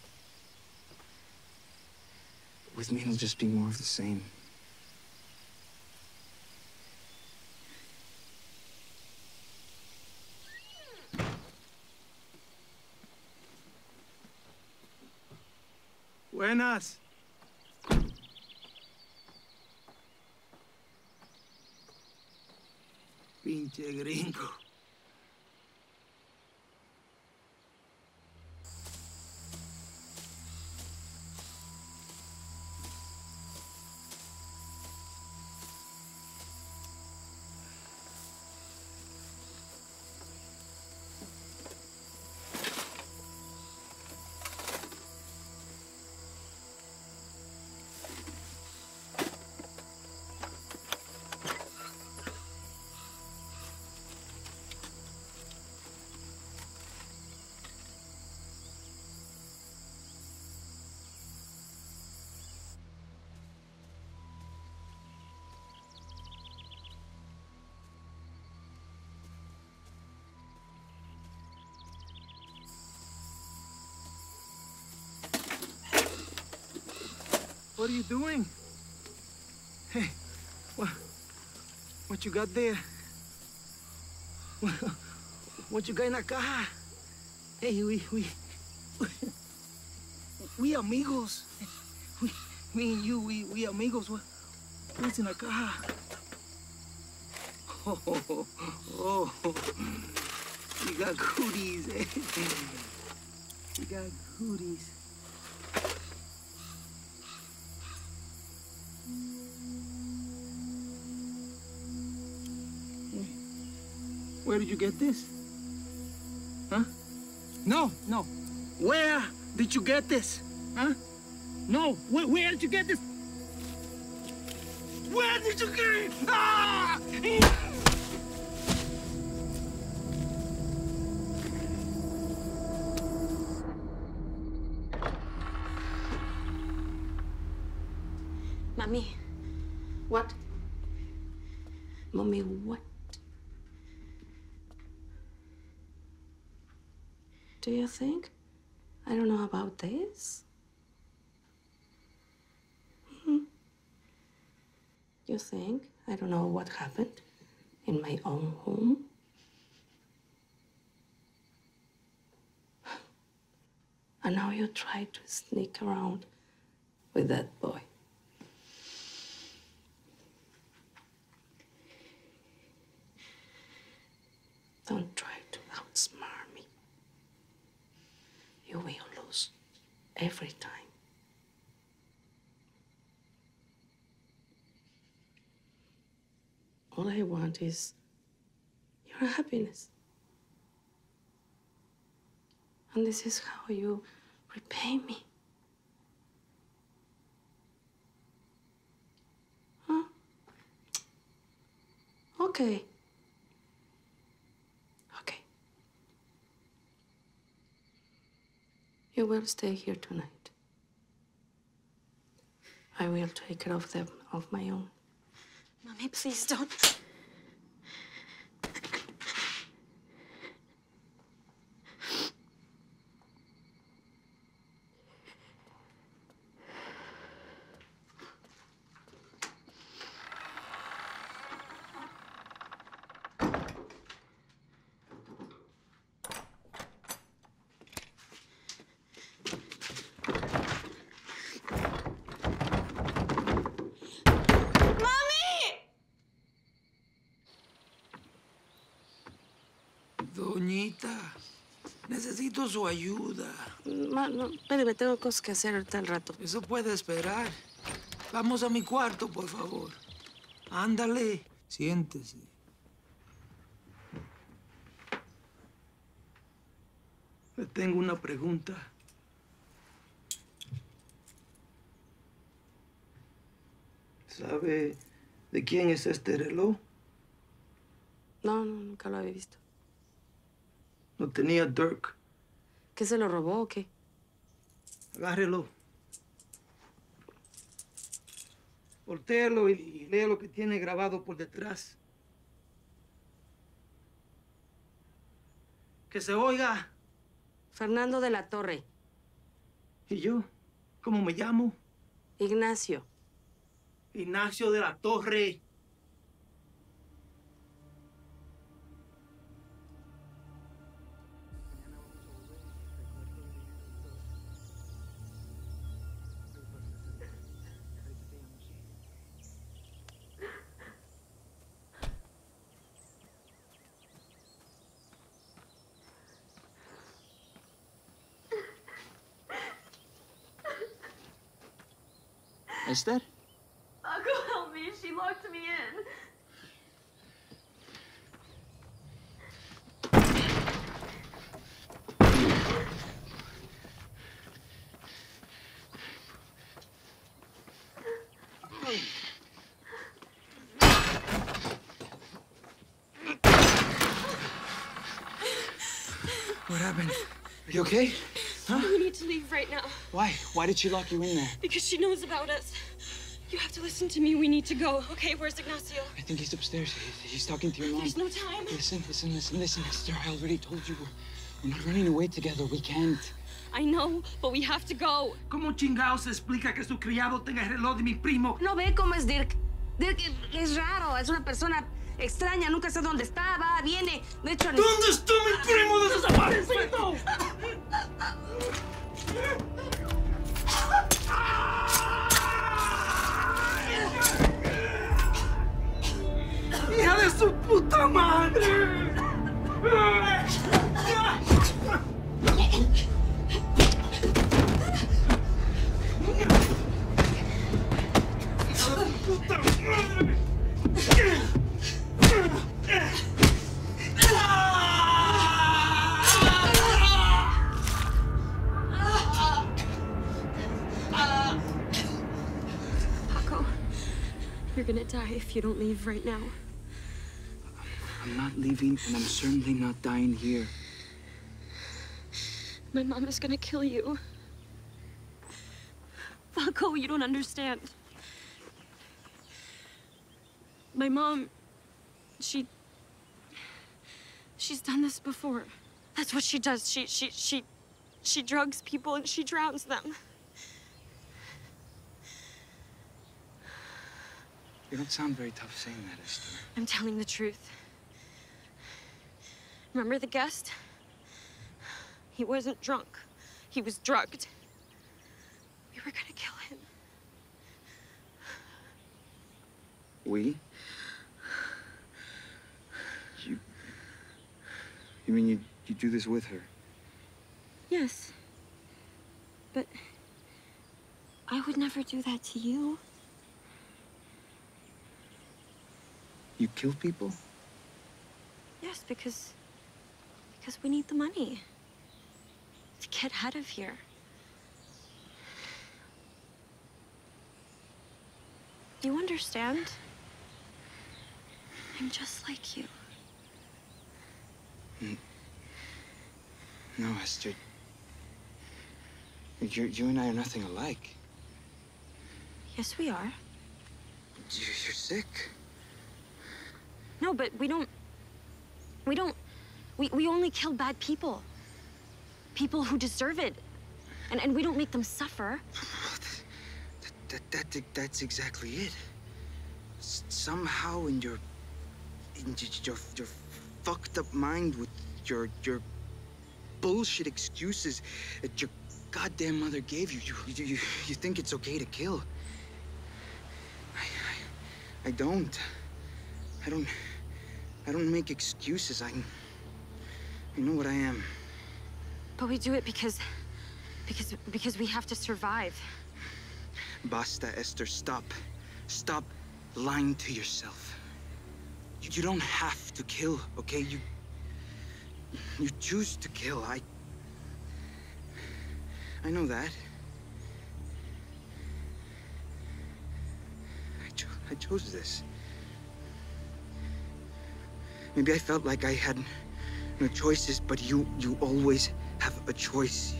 with me, it'll just be more of the same. Buenas. Pinche gringo. What are you doing? Hey, what, what you got there? What, what you got in that caja? Hey, we, we, we amigos. We, me and you, we, we amigos. What, what's in that caja? Oh, oh, oh, you got goodies. You got goodies. Where did you get this? Huh? No, no. Where did you get this? Huh? No, where, where did you get this? Where did you get it? Ah! Mommy. What? Mommy, what? Do you think? I don't know about this. Mm-hmm. You think? I don't know what happened in my own home. And now you try to sneak around with that boy. Don't try to outsmart. You will lose every time. All I want is your happiness. And this is how you repay me. Huh? Okay. You will stay here tonight. I will take care of them on my own. Mommy, please don't. Doñita, necesito su ayuda. Ma, no, espérame, tengo cosas que hacer ahorita al rato. Eso puede esperar. Vamos a mi cuarto, por favor. Ándale. Siéntese. Le tengo una pregunta. ¿Sabe de quién es este reloj? No, no, nunca lo había visto. Lo tenía Dirk. ¿Qué, se lo robó o qué? Agárrelo. Voltéalo y lea lo que tiene grabado por detrás. ¡Que se oiga! Fernando de la Torre. ¿Y yo? ¿Cómo me llamo? Ignacio. Ignacio de la Torre. Esther? Uh, go help me. She locked me in. What happened? Are you okay? Huh? You need to leave right now. Why? Why did she lock you in there? Because she knows about us. You have to listen to me. We need to go. Okay, where's Ignacio? I think he's upstairs. He's talking to your mom. There's no time. Listen, listen, listen, listen, Esther. I already told you. We're, we're not running away together. We can't. I know, but we have to go. ¿Cómo chingados explica que su criado tenga el reloj de mi primo? No ve cómo es Dirk. Dirk es raro. Es una persona extraña. Nunca sé dónde está. Va, viene. De hecho... ¿Dónde está mi primo desaparecido? ¡Hija de su puta madre! You're gonna die if you don't leave right now. I'm not leaving, and I'm certainly not dying here. My mom is gonna kill you. Falco, you don't understand. My mom, she... she's done this before. That's what she does. She, she, she, she drugs people and she drowns them. You don't sound very tough saying that, Esther. I'm telling the truth. Remember the guest? He wasn't drunk. He was drugged. We were gonna kill him. We? You... You mean you, you do this with her? Yes. But... I would never do that to you. You kill people? Yes, because... because we need the money. To get out of here. Do you understand? I'm just like you. No, Esther. You're, you and I are nothing alike. Yes, we are. You're sick. No, but we don't... We don't... We, we only kill bad people. People who deserve it. And, and we don't make them suffer. That, that, that, that's exactly it. S somehow in your... In your, your fucked up mind with your... your bullshit excuses that your goddamn mother gave you, you, you, you, you think it's okay to kill. I, I... I don't. I don't... I don't make excuses. I... I know what I am. But we do it because... Because... Because we have to survive. Basta, Esther. Stop. Stop lying to yourself. You, you don't have to kill, okay? You... You choose to kill. I... I know that. I, cho I chose this. Maybe I felt like I had no choices, but you, you always have a choice.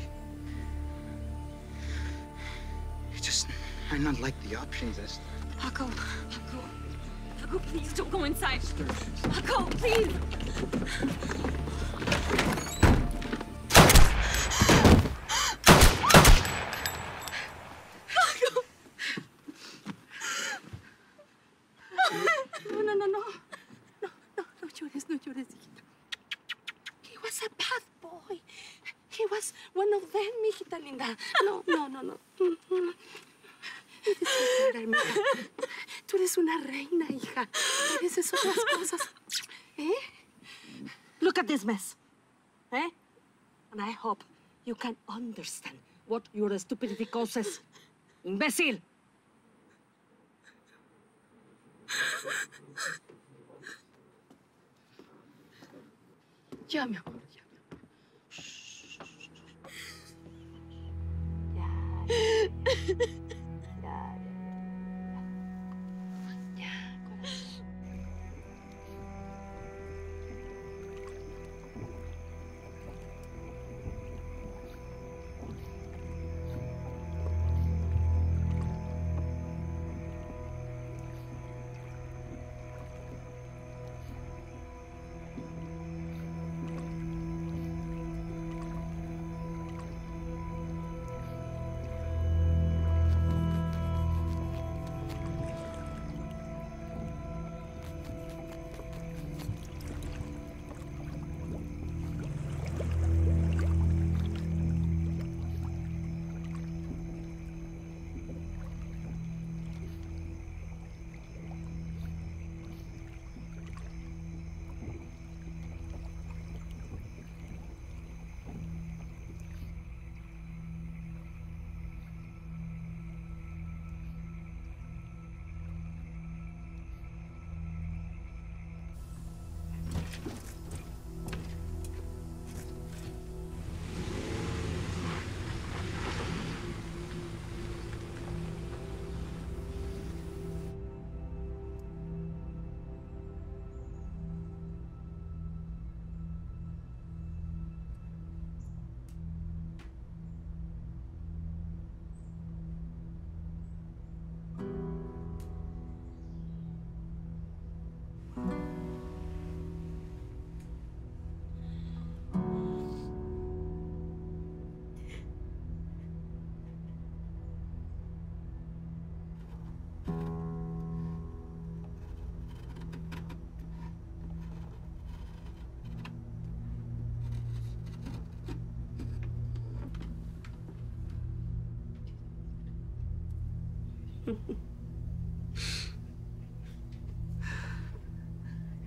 It's just, I'm not like the options, Esther. Paco, Paco, Paco, please don't go inside. Esther. Paco, please. No, no, no, no. Tú eres una reina, hija. Mereces otras cosas. ¿Eh? Look at this mess. ¿Eh? And I hope you can understand what your stupidifico says. Imbécil. Ya, mi amor. Ya, ya, ya, corazón.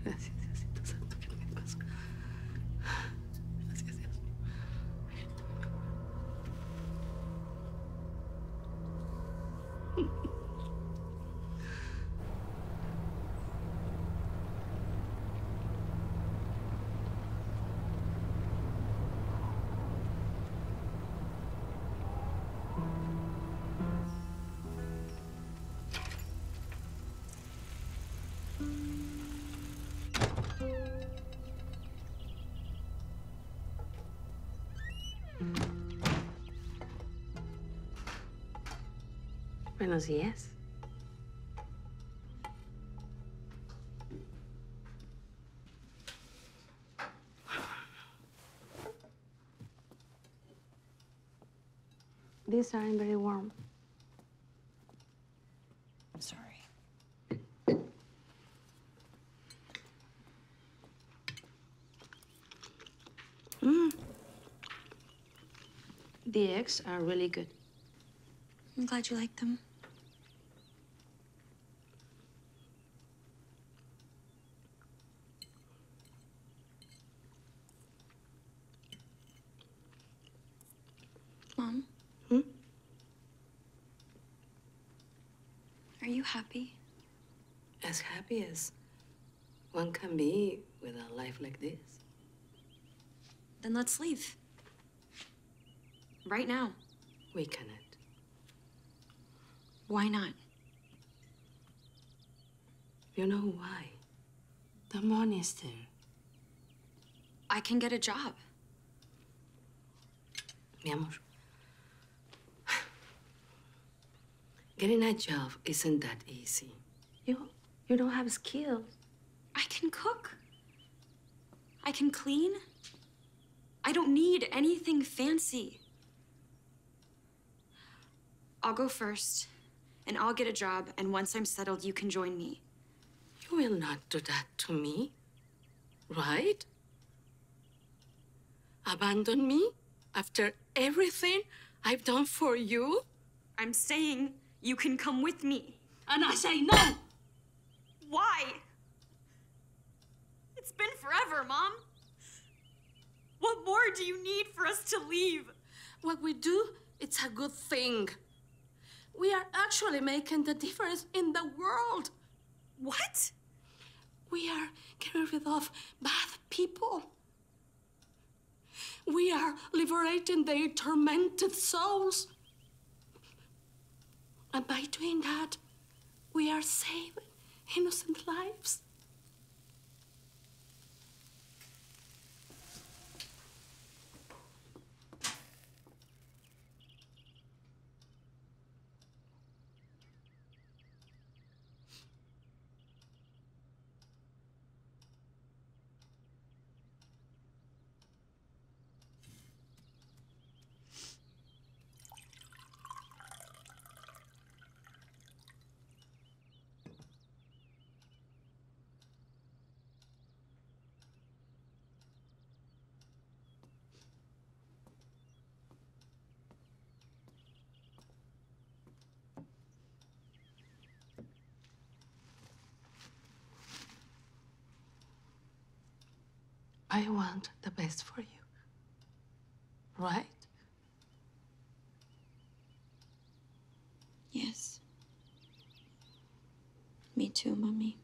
Gracias, Diosito Santo, que no me pasó. Gracias, Dios. Buenos días. These aren't very warm. I'm sorry. Mm. The eggs are really good. I'm glad you like them. Mom? Hmm? Are you happy? As happy as one can be with a life like this. Then let's leave. Right now. We cannot. Why not? You know why? The money's there. I can get a job. Mi amor. Getting a job isn't that easy. You, you don't have skills. I can cook. I can clean. I don't need anything fancy. I'll go first. And I'll get a job, and once I'm settled, you can join me. You will not do that to me, right? Abandon me after everything I've done for you? I'm saying you can come with me. And I say no! Why? It's been forever, Mom. What more do you need for us to leave? What we do, it's a good thing. We are actually making the difference in the world. What? We are getting rid of bad people. We are liberating their tormented souls. And by doing that, we are saving innocent lives. I want the best for you, right? Yes. Me too, Mommy.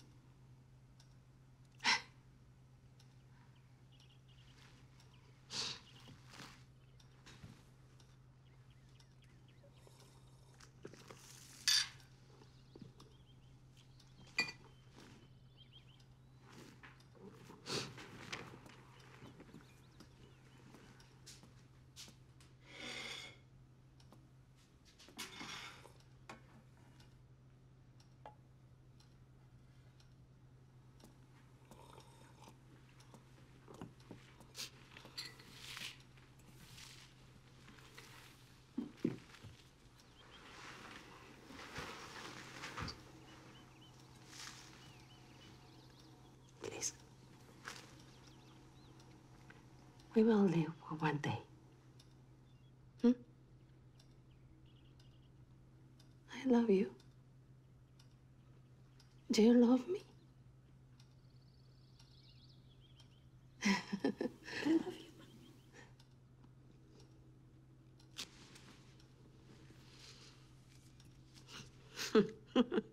We will live for one day. Hmm? I love you. Do you love me? I love you.